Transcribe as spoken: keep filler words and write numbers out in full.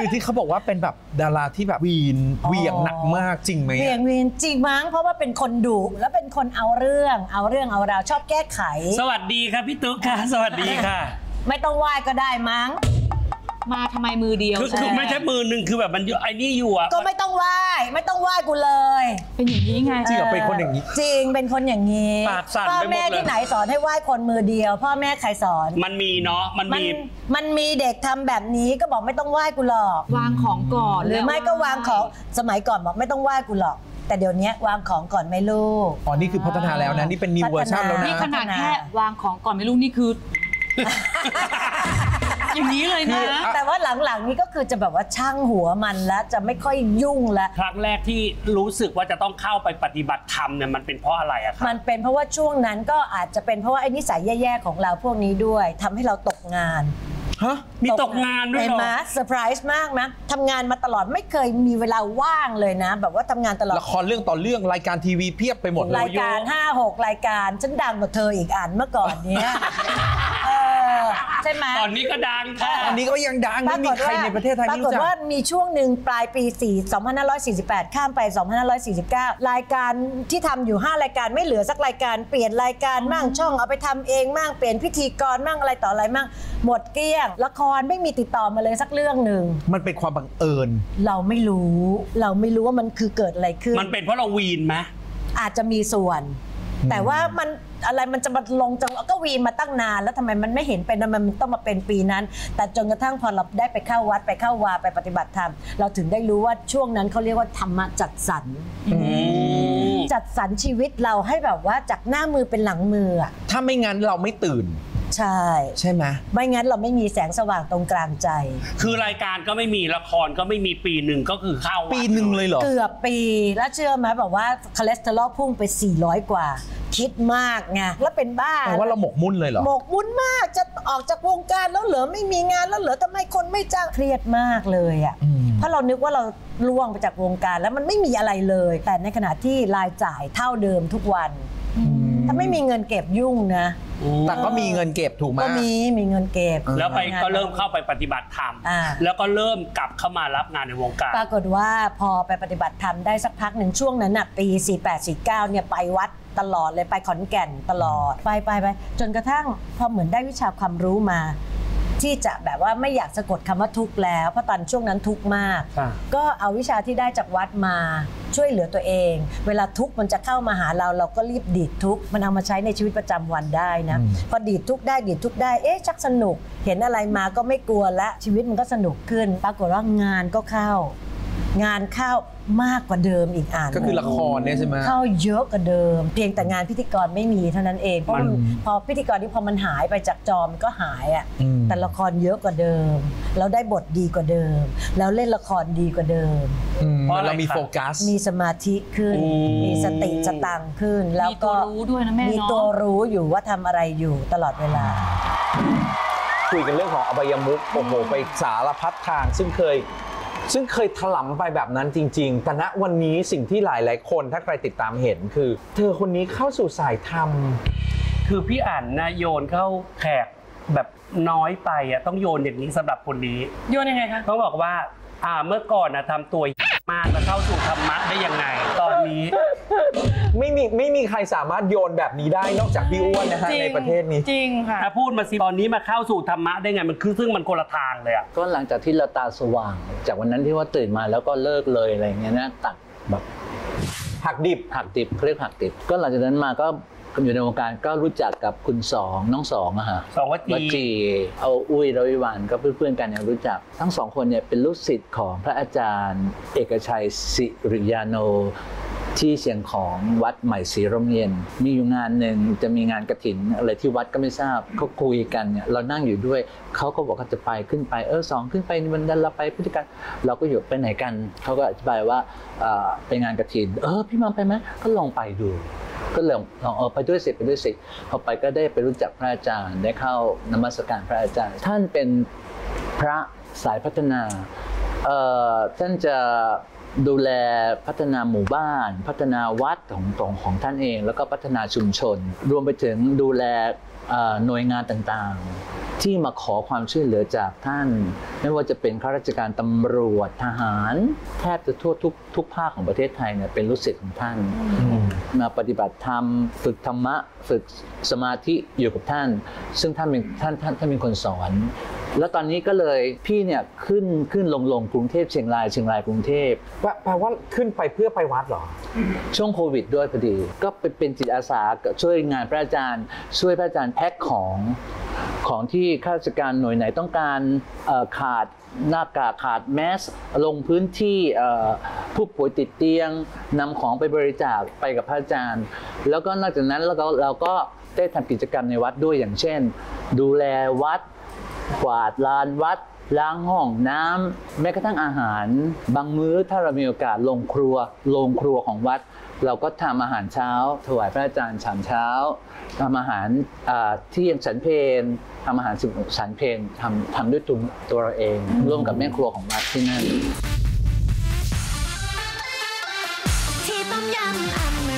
คือที่เขาบอกว่าเป็นแบบดาราที่แบบวีนเวียงหนักมากจริงไหมเวียงวีนจริงมั้งเพราะว่าเป็นคนดุแล้วเป็นคนเอาเรื่องเอาเรื่องเอาราวชอบแก้ไขสวัสดีครับพี่ตุ๊กค่ะสวัสดีค่ะไม่ต้องไหว้ก็ได้มั้งมาทำไมมือเดียวคือคือไม่ใช่มือหนึ่งคือแบบมันไอ้นี่อยู่อ่ะก็ไม่ต้องไหว้ไม่ต้องไหว้กูเลยเป็นอย่างนี้ไงจริงเป็นคนอย่างนี้จริงเป็นคนอย่างนี้พ่อแม่ที่ไหนสอนให้ไหว้คนมือเดียวพ่อแม่ใครสอนมันมีเนาะมันมีมันมีเด็กทำแบบนี้ก็บอกไม่ต้องไหว้กูหรอกวางของก่อนหรือไม่ก็วางของสมัยก่อนบอกไม่ต้องไหว้กูหรอกแต่เดี๋ยวนี้วางของก่อนไม่ลูกอ๋อนี่คือพัฒนาแล้วนะนี่เป็นนิวเวอร์ชั่นแล้วนะนี่ขนาดแค่วางของก่อนไม่ลูกนี่คืออย่างนี้เลยนะแต่ว่าหลังๆนี้ก็คือจะแบบว่าช่างหัวมันแล้วจะไม่ค่อยยุ่งแล้วครั้งแรกที่รู้สึกว่าจะต้องเข้าไปปฏิบัติธรรมเนี่ยมันเป็นเพราะอะไรอะครับมันเป็นเพราะว่าช่วงนั้นก็อาจจะเป็นเพราะว่าไอ้นิสัยแย่ๆของเราพวกนี้ด้วยทำให้เราตกงานฮะมีตกงานด้วยเหรอเซอร์ไพรส์มากนะทำงานมาตลอดไม่เคยมีเวลาว่างเลยนะแบบว่าทำงานตลอดละครเรื่องต่อเรื่องรายการทีวีเพียบไปหมดรายการห้าหกรายการฉันดังกว่าเธออีกอ่านเมื่อก่อนเนี้ยใช่ไหมตอนนี้ก็ดังค่ะตอนนี้ก็ยังดังไม่มีใครในประเทศไทยปรากฏว่ามีช่วงหนึ่งปลายปีสองพันห้าร้อยสี่สิบแปดข้ามไปสองพันห้าร้อยสี่สิบเก้ารายการที่ทำอยู่ห้ารายการไม่เหลือสักรายการเปลี่ยนรายการมั่งช่องเอาไปทำเองมั่งเปลี่ยนพิธีกรมั่งอะไรต่ออะไรมั่งหมดเกลี้ยงละครไม่มีติดต่อมาเลยสักเรื่องหนึ่งมันเป็นความบังเอิญเราไม่รู้เราไม่รู้ว่ามันคือเกิดอะไรขึ้นมันเป็นเพราะเราวีนไหมอาจจะมีส่วนแต่ว่ามันอะไรมันจะมาลงจังก็วีนมาตั้งนานแล้วทำไมมันไม่เห็นเป็นทำไมมันต้องมาเป็นปีนั้นแต่จนกระทั่งพอเราได้ไปเข้าวัดไปเข้าวาไปปฏิบัติธรรมเราถึงได้รู้ว่าช่วงนั้นเขาเรียกว่าธรรมะจัดสรรจัดสรรชีวิตเราให้แบบว่าจากหน้ามือเป็นหลังมือถ้าไม่งั้นเราไม่ตื่นใช่ใช่ไหมไม่งั้นเราไม่มีแสงสว่างตรงกลางใจคือรายการก็ไม่มีละครก็ไม่มีปีหนึ่งก็คือเข้าปีหนึ่งเลยเหรอเกือบปีแล้วเชื่อไหมบอกว่าคอเลสเตอรอลพุ่งไปสี่ร้อยกว่าคิดมากไงแล้วเป็นบ้าแปลว่าเราหมกมุ่นเลยเหรอหมกมุ่นมากจะออกจากวงการแล้วเหรอไม่มีงานแล้วเหรอทำไมคนไม่จ้างเครียดมากเลยอ่ะเพราะเรานึกว่าเราล่วงไปจากวงการแล้วมันไม่มีอะไรเลยแต่ในขณะที่รายจ่ายเท่าเดิมทุกวันถ้าไม่มีเงินเก็บยุ่งนะแต่ก็มีเงินเก็บถูกไหมก็มีมีเงินเก็บแล้วไปก็เริ่มเข้าไปปฏิบัติธรรมแล้วก็เริ่มกลับเข้ามารับงานในวงการปรากฏว่าพอไปปฏิบัติธรรมได้สักพักหนึ่งช่วงนั้นปีสี่แปด สี่เก้าเนี่ยไปวัดตลอดเลยไปขอนแก่นตลอดไปไปไปจนกระทั่งพอเหมือนได้วิชาความรู้มาที่จะแบบว่าไม่อยากสะกดคำว่าทุกข์แล้วเพราะตอนช่วงนั้นทุกข์มากก็เอาวิชาที่ได้จากวัดมาช่วยเหลือตัวเองเวลาทุกข์มันจะเข้ามาหาเราเราก็รีบดีดทุกข์มันเอามาใช้ในชีวิตประจำวันได้นะพอดีดทุกข์ได้ดีดทุกข์ได้เอ๊ะชักสนุกเห็นอะไรมาก็ไม่กลัวละชีวิตมันก็สนุกขึ้นปรากฏว่างานก็เข้างานเข้ามากกว่าเดิมอีกอ่านก็คือละครเนี่ยใช่ไหมเข้าเยอะกว่าเดิมเพียงแต่งานพิธีกรไม่มีเท่านั้นเองเพราะพอพิธีกรที่พอมันหายไปจากจอมันก็หายอ่ะแต่ละครเยอะกว่าเดิมเราได้บทดีกว่าเดิมแล้วเล่นละครดีกว่าเดิมเพราะเรามีโฟกัสมีสมาธิขึ้นมีสติสตังขึ้นแล้วก็มีตัวรู้ด้วยนะแม่เนาะมีตัวรู้อยู่ว่าทำอะไรอยู่ตลอดเวลาคุยกันเรื่องของอบายมุขโอ้โหไปสารพัดทางซึ่งเคยซึ่งเคยถล่มไปแบบนั้นจริงๆแต่ณวันนี้สิ่งที่หลายๆคนถ้าใครติดตามเห็นคือเธอคนนี้เข้าสู่สายธรรมคือพี่อ่านนะโยนเข้าแขกแบบน้อยไปอ่ะต้องโยนอย่างนี้สำหรับคนนี้โยนยังไงคะต้องบอกว่าอ่าเมื่อก่อนนะทำตัวมากมาเข้าสู่ธรรมะได้ยังไงตอนนี้ไม่มีไม่มีใครสามารถโยนแบบนี้ได้นอกจากพี่อ้วนนะฮะในประเทศนี้จริงค่ะพูดมาสิตอนนี้มาเข้าสู่ธรรมะได้ไงมันคือซึ่งมันคนละทางเลยอ่ะก็หลังจากที่เราตาสว่างจากวันนั้นที่ว่าตื่นมาแล้วก็เลิกเลยอะไรเงี้ยนะตัดแบบหักดิบหักดิบเครียดหักดิบก็หลังจากนั้นมาก็อยู่ในวงการก็รู้จักกับคุณสองน้องสองอะฮะสองวัดจีเอาอุ้ยรวิวรรณก็เพื่อนๆกันเนี่ยรู้จักทั้งสองคนเนี่ยเป็นลูกศิษย์ของพระอาจารย์เอกชัยสิริยาโนที่เชียงของวัดใหม่ศรีร่มเย็นมีอยู่งานหนึ่งจะมีงานกฐินอะไรที่วัดก็ไม่ทราบเขาคุยกันเนี่ยเรานั่งอยู่ด้วยเขาก็บอกเขาจะไปขึ้นไปเออสองขึ้นไปวันนั้นเราไปพฤติการเราก็อยู่ไปไหนกันเขาก็อธิบายว่าเป็นงานกฐินเออพี่มาไปไหมก็ลองไปดูก็ลองลองเออไปด้วยสิไปด้วยสิพอไปก็ได้ไปรู้จักพระอาจารย์ได้เข้านมัสการพระอาจารย์ท่านเป็นพระสายพัฒนาเอ่อท่านจะดูแลพัฒนาหมู่บ้านพัฒนาวัดของตรงของท่านเองแล้วก็พัฒนาชุมชนรวมไปถึงดูแลหน่วยงานต่างๆ ที่มาขอความช่วยเหลือจากท่านไม่ว่าจะเป็นข้าราชการตำรวจทหารแทบจะทั่วทุกทุกภาคของประเทศไทยเนี่ยเป็นลูกศิษย์ของท่านมาปฏิบัติธรรมฝึกธรรมะฝึกสมาธิอยู่กับท่านซึ่งท่านเป็นท่านท่านท่านเป็นคนสอนแล้วตอนนี้ก็เลยพี่เนี่ยขึ้นขึ้นลงลงกรุงเทพเชียงรายเชียงรายกรุงเทพแปลว่าขึ้นไปเพื่อไปวัดเหรอช่วงโควิดด้วยพอดีก็ไปเป็นจิตอาสาช่วยงานพระอาจารย์ช่วยพระอาจารย์แพ็คของของที่ข้าราชการหน่วยไหนต้องการขาดหน้ากากขาดแมสลงพื้นที่ผู้ป่วยติดเตียงนำของไปบริจาคไปกับพระอาจารย์แล้วก็นอกจากนั้นแล้วก็เราก็ได้ทำกิจกรรมในวัดด้วยอย่างเช่นดูแลวัดกวาดลานวัดล้างห้องน้ำแม้กระทั่งอาหารบางมื้อถ้าเรามีโอกาสลงครัวลงครัวของวัดเราก็ทำอาหารเช้าถวายพระอาจารย์ฉันเช้าทำอาหารเที่ยงฉันเพลทำอาหารฉันเพลทำทำด้วยตัวตัวเราเองร่วมกับแม่ครัวของวัดที่นั่น